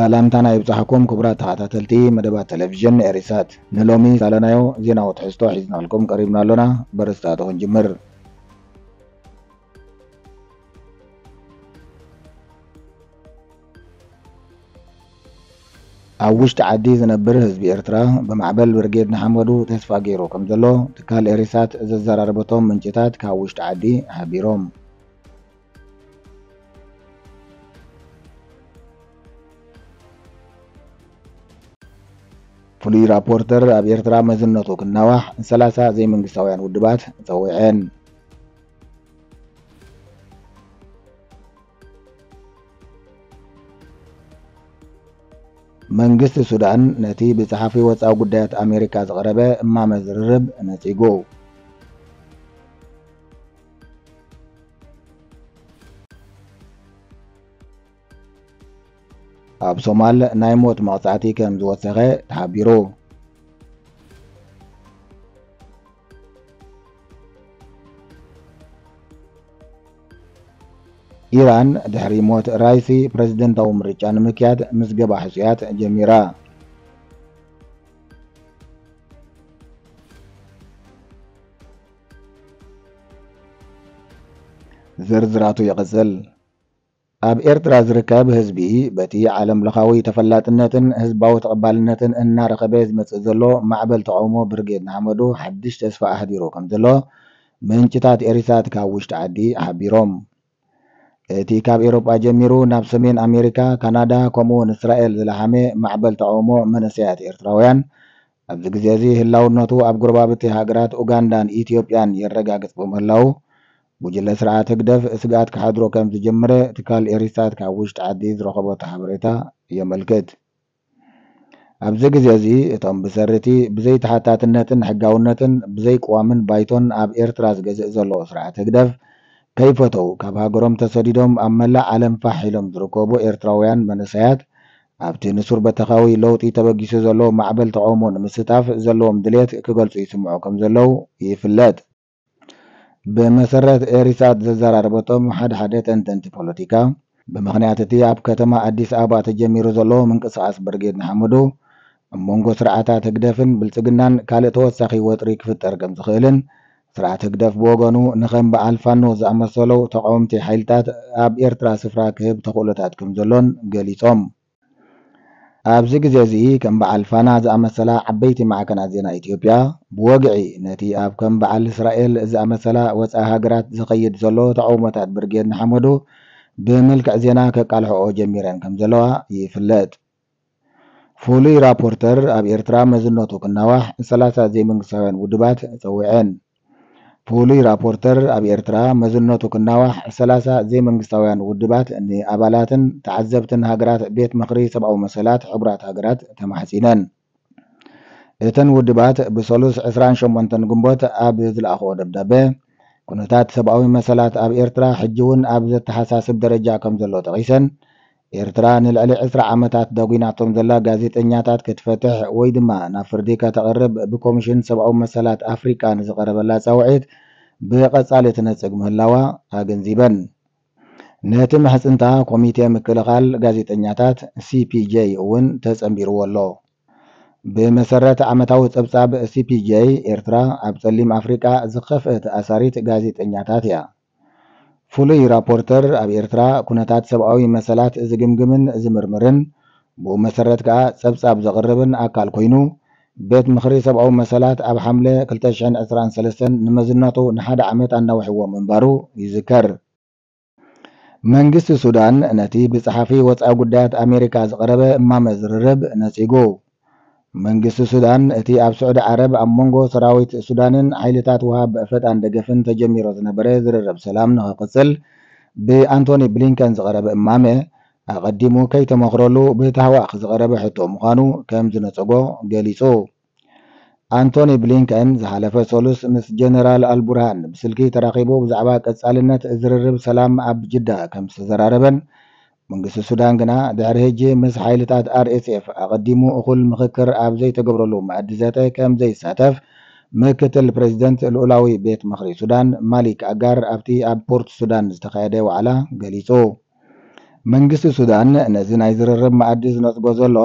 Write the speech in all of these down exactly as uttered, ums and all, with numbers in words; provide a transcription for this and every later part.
ሰላምታና ይብጻሕኩም ክብራት ተዓታተልቲ መደባት ቴሌቪዥን ኤሪሳት ንሎሚ ሳለናዮ ዜናው ተሕዝቶ ሒዝናልኩም ቀሪብናሎና በርስታቶን ጅምር አውሽት ዓዲ ዝነብር ህዝብ ኤርትራ በማዕበል ብርጌድ ንሓመዱ ተስፋ ገይሮ ከምዘሎ ትካል ኤሪሳት ዘዘራርበቶም ምንጭታት ካውሽት ዓዲ ሓቢሮም فلي رابورتر أبي إرترا مزنته كنواح ثلاثة زي من قساويان ودبات سويعين من قست السودان نتي بصحفي وتساو قدات أمريكا زغربة ما مزرب نتي جو أب سومال نايموت مقطعتي كم زوجها تعبيرو إيران دحري موت رايسي بريزيدنت أمريكان مكياد مسجب حسيات جميرة زرزراتو يغزل أب إرترا زركاب هزبي بتي عالم لخاوي تفلات النتن هزباو تقبال النتن النار قبيز متزلو معبل تعومو برقيد نعمدو حدش تسفى أحديرو كمزلو من كتات إريسات كاوش تعدي حبيروم تي كاب إيروبا جميرو نابسمين أمريكا كندا كومون إسرائيل زلحامي معبل تعومو منسيات إرتراويان أب زقزيزي هلاو النوتو أب قربابتي هاقرات أوغاندان إثيوبيان يرقاقت بمهلاو وجل سرعة تقدف سقعت كحدرو كم تجمرة تكال إريسات كاوش تعديز رقبة حبرتها يملكت أبزق زيزي تم بسرتي بزي تحتات النتن حقاو النتن بزي قوامن بايتون أب إرتراز جزء زلو سرعة تقدف كيفتو كابها قرم تسديدهم أملا علم فحيلهم دركوبو إرتراويان منسيات أبتي نسور بتخاوي لو تي تبقيسو زلو معبل تعومون مستاف زلو مدليت كقلتو يسمعوكم زلو يفلات بمسرات إريسات زراربتهم حد حدت انتنتي بوليتيكا بمغنيات تياب كتما أديس أبا تجمير زلو من قصاص برقيد نحمدو مونغو سرعتا تقدفن بالتقنان كالتو ساقي وطريق في الترقم زخيلن سرعة تقدف بوغنو نخم بعال فانوز أمسولو تقومتي حيلتات أب إرترا سفراك هب تقولتاتكم زلون قليتهم أبزق زيزي كم بعال فاناز أمسلا عبيتي معكنا زينا إثيوبيا بوقعي نتي أب كم بعال إسرائيل إز أمسلا وزأها قرات زقيد زلو تعومتات برقيد نحمدو بملك زينا كقالحو جميران كم زلوها يفلات فولي رابورتر أب إرترا مزنوتو كنواح سلاسة زي من قصاوين ودبات سويعين فولي رابورتر أبي إرترا مزنوتو كنواح سلاسة زي منقستاويان ودبات أني أبالاتن تعذبتن هاقرات بيت مقري سبعو مسالات عبرات هاقرات تمحسينان إتن ودبات بسولوس عسران شمونتن قنبوت أبي ذل أخو دبدابي كنتات سبعو مسالات أبي إرترا حجون أبي ذات حساسب درجة كم ذلو تغيسن إرترا نلعلي عسرا عمتات داقيناتهم ذلا قازيت إنياتات كتفتح ويدما نافرديكا تقرب بكومشن سبعو مسالات أفريكا نزقرب الله سوعيد بيقص على تنسق مهلاوة هاجنزيبا نتم حسنتها كوميتي مكلغال قازيت إنياتات سي بي جي ون تسأمبير والله بمسرات عمتاو تسبساب سي بي جي إرترا أبسليم أفريكا زقفت أساريت قازيت إنياتاتها فولي رابورتر أبي إرترا كنتات سبعوي مسالات زقمقمن زمرمرن بمسرات كا سبساب زغربن أكال كوينو بيت مخري سبعو مسالات أب حملة كلتشعن أسران سلسن نمزناتو نحاد عمت أنه حوى منبارو يذكر منقست السودان نتي بصحفي وطأ قدات أمريكا زغربة ما مزررب نسيقو منقست السودان اتي أب سعود عرب أمونغو سراويت السودان حيلتات وهاب فتان دقفن تجمير وزنبري زررب سلام نها قسل بأنتوني بلينكن زغرب أمامي أقدمو كي تمخرولو بتهواق زغرب حتو مخانو كم زنسقو جاليسو أنتوني بلينكن زحلف سولوس مس جنرال البرهان بسلكي تراقبو بزعباك أسألنات زررب سلام أب جدة كم سزراربن منقص السودان قنا دعرهجي مس حيلتات آر اس اف أقدمو أخل مخكر أب زي تقبرلو معدزاته كم زي ساتف مكتل بريزيدنت الأولاوي بيت مخري السودان مالك أقار أبتي أب بورت السودان استخياده وعلا قليسو መንግስቲ ሱዳን ነዚህን አይዝረረም ማዕድዝ ነጥቦ ዘሎ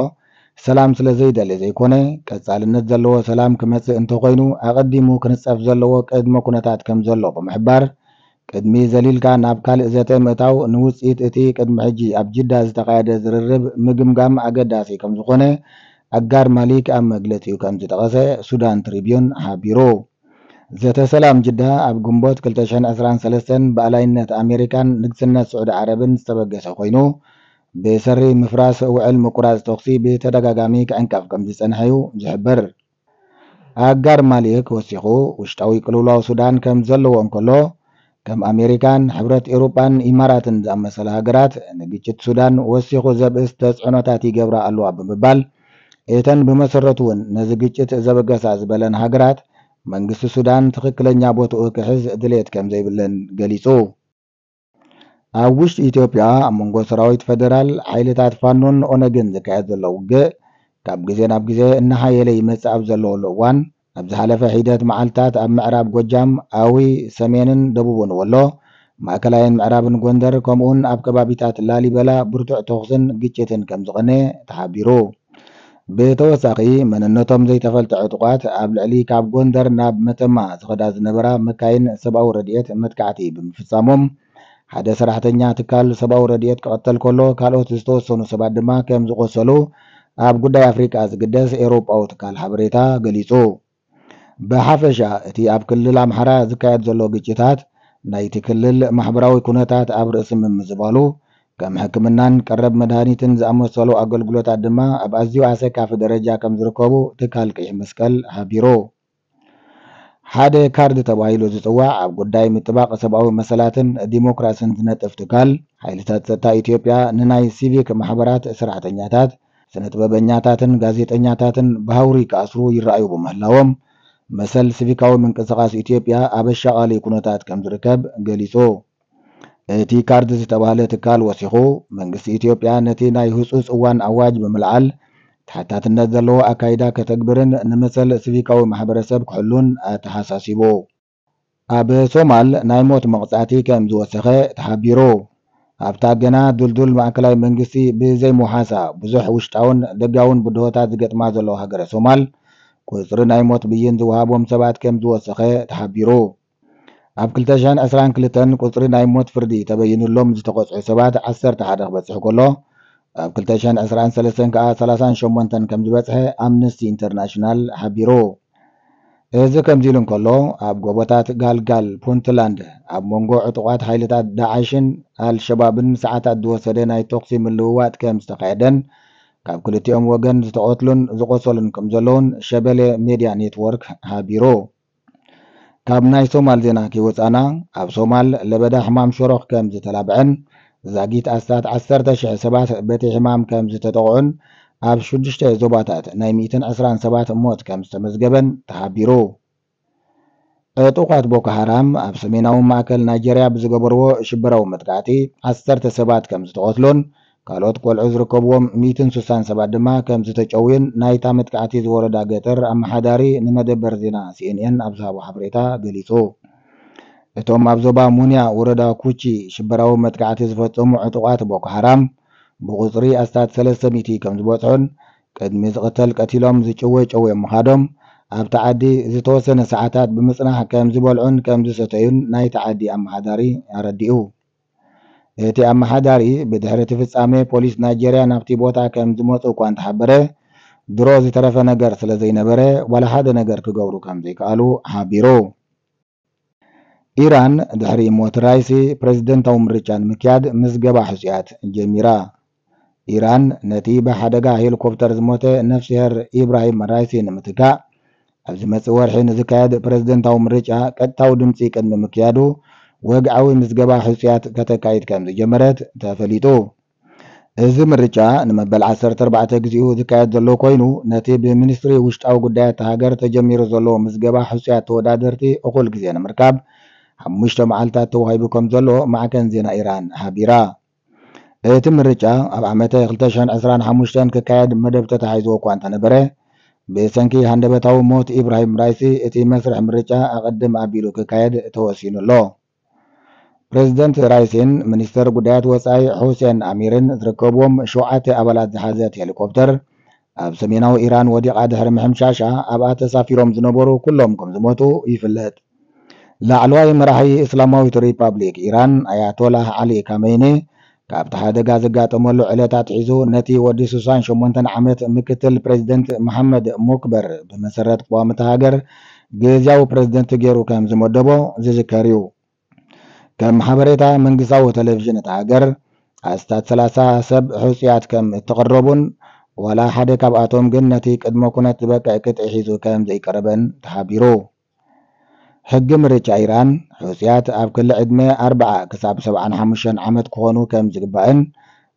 ሰላም ስለዘይደለ ዘይኮነ ቀጻልነት ዘለዎ ሰላም ከመጽ እንተቆይኑ አቀዲሙ ክንጻፍ ዘለዎ ቀድሞ ኩነታት ከም ዘሎ በመሕባር ቅድሚ ዘሊልካ ናብካል እዘተ መታው ንውጽኢት እቲ ቅድሚ ሕጂ ኣብ ጅዳ ዝተቃየደ ዝርርብ ምግምጋም ኣገዳሲ ከም ዝኾነ አጋር ማሊክ ኣብ መግለፂኡ ከም ዝተጠቀሰ ሱዳን ትሪቢዩን ሓቢሩ ዘተ ሰላም ጅዳ ኣብ ጉንቦት ألفين وثلاثة وعشرين በዓላይነት ኣሜሪካን ንግስነት ሳዑዲ ዓረብን ዝተበገሰ ኮይኑ بسر مفراس وعلم قراز تخصي بتدغاغامي كانكاف كم زنحيو زحبر اغار مالك وسيخو وشتاوي كلولاو سودان كم زلوون كلو كم امريكان حبرت اوروبان اماراتن زامسل هاغرات نغيچت سودان وسيخو زبس تصعناتاتي غبرا الله بمبال ايتن بمسرتون نزغيچت زبغساز بلن هاغرات منغس سودان تخكلنيا بوتو كحز دليت كم زيبلن غليصو أوش إثيوبيا أمونغو سراويت فدرال حيلتات فانون أونغن زكاية اللوغة كابجزين أبجزين إنها يلي مس أبزلو اللوغوان أبزحالة فحيدات معالتات أم معراب قجام أوي سمينن دبوبون والله ماكلاين معرابن قوندر كومون أبكبابيتات اللالي بلا برتع تغسن جيتشتن كمزغني تحابيرو بتوساقي من النطم زي تفلت عطقات أبل علي كاب قوندر ناب متماز غداز نبرا مكاين سباو رديت متكعتي بمفصامهم حدا سرحتنيا تكال سباو رديت قتل كله كالو تستوسونو سبا دما كم زقسلو اب غدا افريقيا از غداس اوروبا او تكال حبريتا غليصو بحفشا تي اب كلل امحرا زكايت زلو غجيتات ناي تي كلل محبراوي كوناتات اب راسم مزبالو كم حكمنان قرب مدانيتن زامسلو اغلغلوت ادما اب ازيو عسكاف درجا كم زركبو تكال قيح مسكل حبيرو حدا كارد تبايلو زتوا اب غداي متباق سباو مسالاتن ديموكراسين تنطفتكال حيلتات تا ايثيوبيا نناي سيفيك محبرات سرعتنياتات سنتببنياتاتن غازيتنياتاتن بهوري كاسرو يرايو بمهلاوم مسل سيفيكاو منقصاص ايثيوبيا ابشاقالي كونتات كم زركب غليصو تي كارد زتباله تكال وسيخو منغس ايثيوبيا نتي ناي حصوص وان اواج بملعل تحتات النزلو أكايدا كتكبرن نمثل سيفيكاو محبرسب كحلون تحساسيبو أب سومال نايموت مقصاتي كم زوسخة تحبيرو أب تاقنا دلدل معكلاي منجسي بزي محاسا بزوح وشتاون دقاون بدوتات زقت مازلو هاقر سومال كوزر نايموت بيين زوهابوم سبات كم زوسخة تحبيرو أب كلتشان أسران كلتن كوزر نايموت فردي تبين اللوم زتقوص عسبات عسر تحدق بسحو كله كلتشان أسران سلسن كا سلسان شمونتن كم زبطه أمنستي انترناشنال حبيرو إذا كم زيلون كله أب قوبتات غال غال بونتلاند أب مونغو عطوات حيلتات داعشن الشبابن ساعتات دو سدين أي تقسي من لووات كم استقعدن كاب كلتي أم وغن زتقوتلون زقوصولن كم زلون شبالي ميديا نيتورك حبيرو كاب ناي سومال زينا كيوزانا أب سومال لبدا حمام شروخ كم زتلابعن زاقيت أستات عسرت شح سبات بيتي حمام كم زتتقعن أب شدشتي زباتات نايميتن عسران سبات موت كم زتمزقبن تحبيرو توقات بوك حرام أب سميناو ماكل ناجيريا بزقبرو شبراو متقعتي عسرت سبات كم زتقتلون كالوت كول عزر كبوم ميتن سوسان سبات دما كم زتجوين نايتا متقعتي زورة داقتر أم حداري نمدبر زينا سي ان ان أبزابو حبريتا قليتو اتوم ابزوبا مونيا وردا كوتشي شبراو متقعتي زفتمو عطوات بوك حرام بغطري استات ثلاثمية كم زبوتون قد مزقتل قتيلهم زچوي چوي مخادم اب تعدي زتوسن ساعات بمصنع كم زبولعن كم زستيون ناي تعدي ام حداري يرديو ايتي ام حداري بدهرت فصامي بوليس نيجيريا نابتي بوتا كم زموتو كوان تحبره دروز ترفه نجر سلازي نبره ولا حدا نجر كغورو كم زي قالو حابيرو إيران دحري موت رايسي بريزيدنت عمريتشان مكياد مزقبا حسيات جميرا إيران نتيبة حدقا هيلوكوبتر زموتي نفسهر إبراهيم رايسي نمتكا أبزمت ورحين زكاد بريزيدنت عمريتشا قد تاو دمسي كد ممكيادو وقعوي مزقبا حسيات كتاكايد كامز جمرت تافليتو زمريتشا نمبال عسر تربع تقزيو زكاد زلو كوينو نتيبة منسري وشتاو قداية تهاجر تجمير زلو مزقبا حسيات ودادرتي أقول كزيان مركب مجتمع التاتو هاي بكم زلو معكن زينا إيران حبيرا ايتم الرجاء أبعمتا يغلتشان أسران حموشتان ككايد مدبتة تحيزو كوانتا نبره بيسانكي هندبتاو موت إبراهيم رايسي اتي مسرح مرجاء أقدم أبيلو ككايد توسين الله President Raisin, Minister Gudat was I, Hussein Amirin, Zrakobum, Shoate Abalat Hazet helicopter, Abseminao Iran Wadi Ad Hermhem Shasha, Abat Safirom Znoboro, Kulom, Komzumoto, Ifilet. La Alway Marahi Islamic Republic, Iran, Ayatollah Ali Khamenei, كابت هذا جاز جات أملو على تعزو نتي ودي سوسان شو منتن عملت مكتل بريزيدنت محمد مكبر بمسرات قوام تهاجر جزاو بريزيدنت جيرو كم زمدبو زكاريو كم حبرتها من جزاو تلفزيون تهاجر أستات ثلاثة سب حسيات كم تقربون ولا حد كابتهم جنتي قد ما كنت بقى كت عزو كم زي كربن تحبيرو حج مريت إيران حسيات أب كل عدمة أربعة كسب سبعة حمشان عمد كونو كم زقبان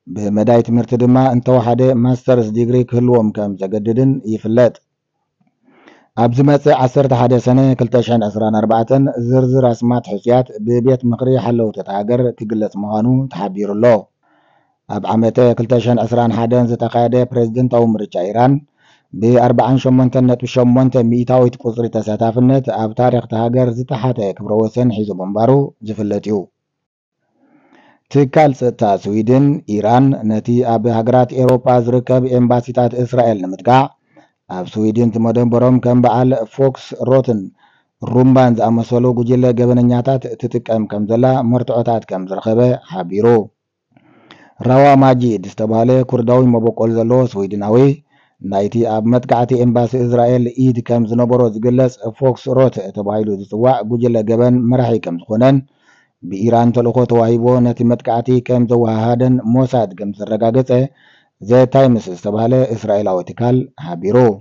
بمداية مرتدمة أنت واحدة ماسترز ديجري كلهم كم زجددن يفلت أبزمت عصرت حدا سنة كلتشان عشرين أربعة زرزر اسمات حسيات ببيت مقرية حلو تتعجر تجلس مهانو تحبير الله أب عمته كلتشان عشرين حدا زتقاعد بريزيدنت أو مريت إيران بأربعين شمونتنت وشمونتن مئتاويت قصري تساتافنت أب تاريخ تهاجر زتحاته كبروسن حيزو بمبارو زفلتيو تكالس تا سويدن إيران نتي أب هاجرات إيروبا زركب إمباسيتات إسرائيل نمتقع أب سويدن تمدن بروم كم بعال فوكس روتن رومبانز أمسولو قجيلة قبن نياتات تتك أم كمزلا مرتعتات كمزرخبة حبيرو روا ماجيد استبهالي كرداوي مبوكول زلو سويدناوي نايتي اب متقعتي امباس اسرائيل ايد كم زنبرو زغلص فوكس روت تبايلو زوا غجله جبن مرحي كم زخونن بايران تلقو توهيبو نتي متقعتي كم زواهدن موساد كم زرغاغصه ذا تايمز استباله اسرائيلاوي تكال حبيرو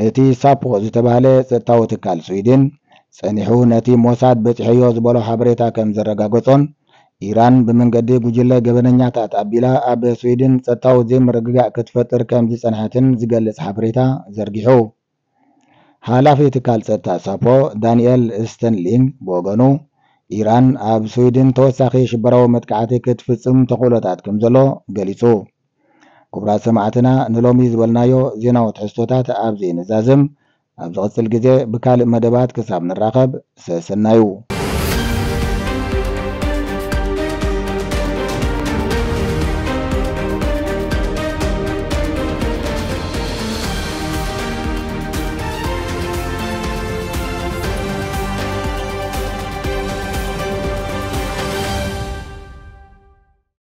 اتي سابو زتباله زتاو تكال سويدن صنيحو نتي موساد بتحيو زبلو حبريتا كم زرغاغصون إيران بمنقدي بجلة جبنية تتقبلها أب سويدن ستاو زم رجع كتفتر كم زي سنهاتن زجل سحبريتها زرجحو حالا في تكال ستا سابو دانيال ستنلين بوغانو إيران أب سويدن توساقي شبراو متكعتي كتفتسم تقولتات كمزلو جلسو كبرات سمعتنا نلومي زولنايو زيناو تحسوتات أب زين زازم أب زغسل جزي بكال مدبات كساب نراقب سسنايو